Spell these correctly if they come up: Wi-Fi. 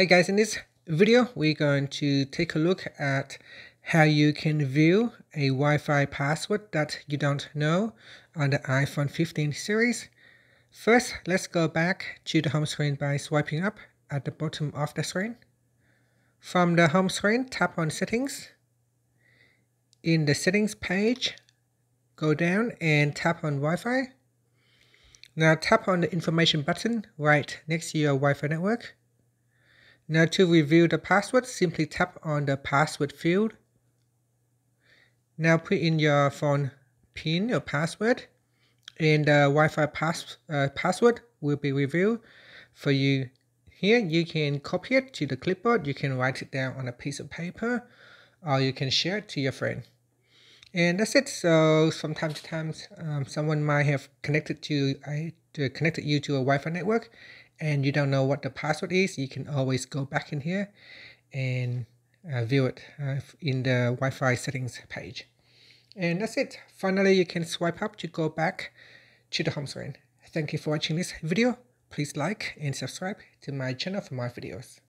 Hey guys, in this video, we're going to take a look at how you can view a Wi-Fi password that you don't know on the iPhone 15 series. First, let's go back to the home screen by swiping up at the bottom of the screen. From the home screen, tap on Settings. In the Settings page, go down and tap on Wi-Fi. Now tap on the Information button right next to your Wi-Fi network. Now to reveal the password, simply tap on the password field. Now put in your phone PIN, your password, and the Wi-Fi password will be revealed for you. Here you can copy it to the clipboard, you can write it down on a piece of paper, or you can share it to your friend. And that's it. So from time to time, someone might have connected you to a Wi-Fi network, and you don't know what the password is. You can always go back in here and view it in the Wi-Fi settings page. And that's it. Finally, you can swipe up to go back to the home screen. Thank you for watching this video. Please like and subscribe to my channel for more videos.